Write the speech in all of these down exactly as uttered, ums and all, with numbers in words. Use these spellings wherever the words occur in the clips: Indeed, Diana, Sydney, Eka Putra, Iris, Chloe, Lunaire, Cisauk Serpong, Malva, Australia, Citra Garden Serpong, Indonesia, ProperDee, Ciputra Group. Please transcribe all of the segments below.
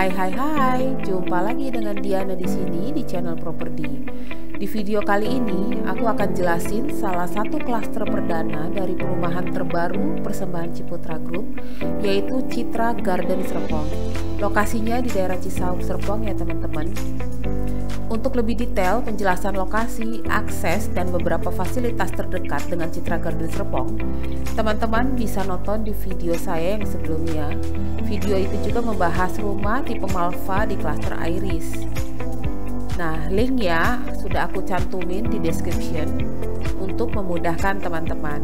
Hai hai hai, jumpa lagi dengan Diana di sini di channel ProperDee. Di video kali ini aku akan jelasin salah satu klaster perdana dari perumahan terbaru persembahan Ciputra Group, yaitu Citra Garden Serpong. Lokasinya di daerah Cisauk Serpong ya teman-teman. Untuk lebih detail penjelasan lokasi, akses, dan beberapa fasilitas terdekat dengan Citra Garden Serpong, teman-teman bisa nonton di video saya yang sebelumnya. Video itu juga membahas rumah tipe Malva di klaster Iris. Nah, link ya sudah aku cantumin di description untuk memudahkan teman-teman.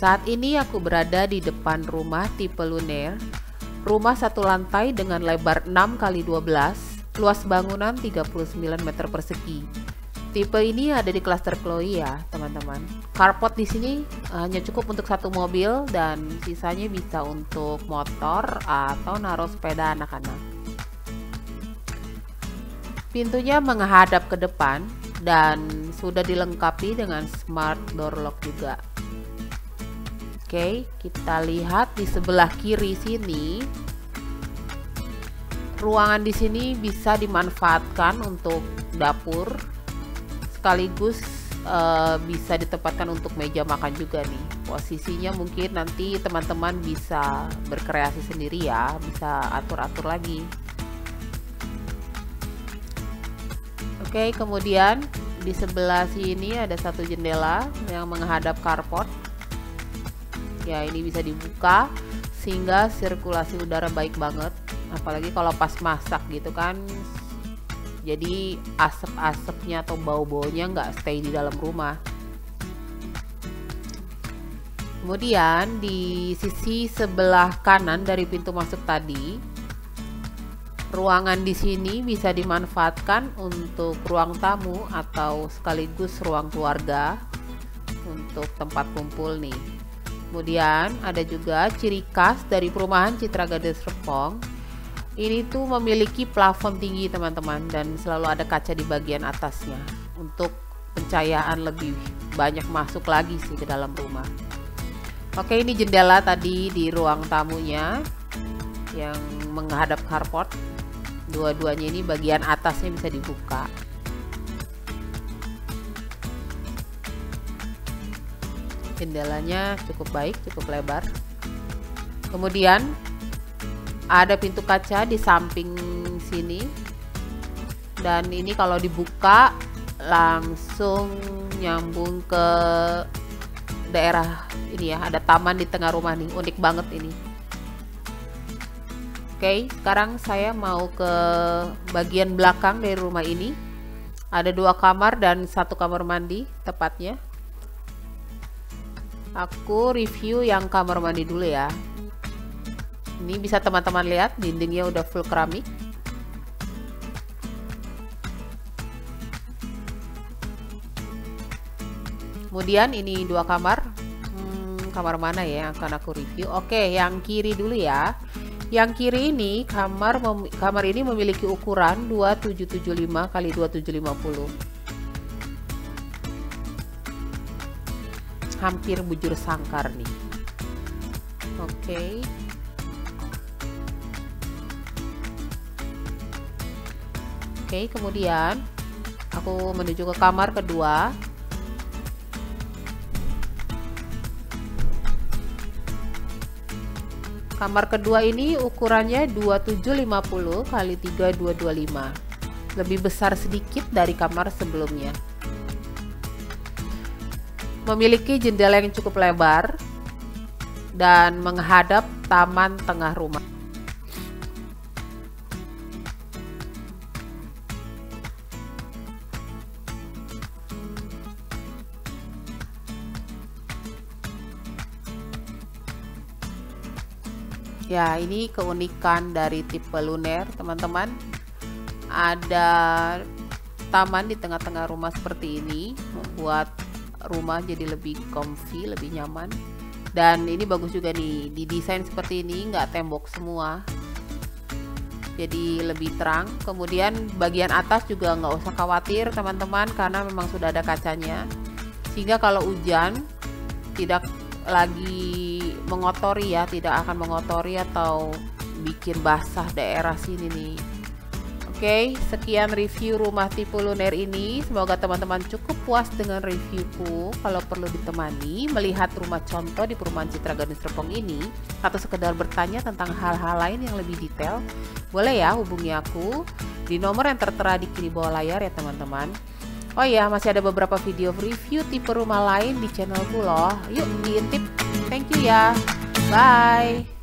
Saat ini aku berada di depan rumah tipe Lunaire, rumah satu lantai dengan lebar enam kali dua belas, luas bangunan tiga puluh sembilan meter persegi. Tipe ini ada di klaster Chloe ya teman-teman. Carport di sini hanya cukup untuk satu mobil dan sisanya bisa untuk motor atau naruh sepeda anak-anak. Pintunya menghadap ke depan dan sudah dilengkapi dengan smart door lock juga. Oke, kita lihat di sebelah kiri sini. Ruangan di sini bisa dimanfaatkan untuk dapur, sekaligus e, bisa ditempatkan untuk meja makan juga nih. Posisinya mungkin nanti teman-teman bisa berkreasi sendiri ya, bisa atur-atur lagi. Oke, kemudian di sebelah sini ada satu jendela yang menghadap carport. Ya, ini bisa dibuka sehingga sirkulasi udara baik banget, apalagi kalau pas masak gitu kan, jadi asap-asapnya atau bau-baunya nggak stay di dalam rumah. Kemudian di sisi sebelah kanan dari pintu masuk tadi, ruangan di sini bisa dimanfaatkan untuk ruang tamu atau sekaligus ruang keluarga untuk tempat kumpul nih. Kemudian ada juga ciri khas dari perumahan Citra Garden Serpong. Ini tuh memiliki plafon tinggi teman-teman dan selalu ada kaca di bagian atasnya untuk pencahayaan lebih banyak masuk lagi sih ke dalam rumah. Oke, ini jendela tadi di ruang tamunya yang menghadap carport. Dua-duanya ini bagian atasnya bisa dibuka. Jendelanya cukup baik, cukup lebar. Kemudian ada pintu kaca di samping sini, dan ini kalau dibuka langsung nyambung ke daerah ini ya, ada taman di tengah rumah nih, unik banget ini. Oke, sekarang saya mau ke bagian belakang dari rumah ini. Ada dua kamar dan satu kamar mandi tepatnya. Aku review yang kamar mandi dulu ya. Ini bisa teman-teman lihat dindingnya udah full keramik. Kemudian ini dua kamar. Hmm, kamar mana ya yang akan aku review? Oke, yang kiri dulu ya. Yang kiri ini kamar kamar ini memiliki ukuran dua tujuh tujuh lima kali dua tujuh lima nol. Hampir bujur sangkar nih. Oke. Okay. Oke, okay, kemudian aku menuju ke kamar kedua. Kamar kedua ini ukurannya dua tujuh lima nol kali tiga dua dua lima. Lebih besar sedikit dari kamar sebelumnya. Memiliki jendela yang cukup lebar dan menghadap taman tengah rumah. Ya, ini keunikan dari tipe Lunaire, teman-teman. Ada taman di tengah-tengah rumah seperti ini, membuat rumah jadi lebih comfy, lebih nyaman. Dan ini bagus juga nih, didesain seperti ini, nggak tembok semua, jadi lebih terang. Kemudian bagian atas juga nggak usah khawatir teman-teman, karena memang sudah ada kacanya. sehingga kalau hujan tidak lagi mengotori ya, tidak akan mengotori atau bikin basah daerah sini nih. Oke, sekian review rumah tipe Lunaire ini. Semoga teman-teman cukup puas dengan reviewku. Kalau perlu ditemani melihat rumah contoh di perumahan Citra Garden Serpong ini, atau sekedar bertanya tentang hal-hal lain yang lebih detail, boleh ya hubungi aku di nomor yang tertera di kiri bawah layar ya teman-teman. Oh iya, masih ada beberapa video review tipe rumah lain di channelku loh. Yuk diintip. Thank you ya. Bye.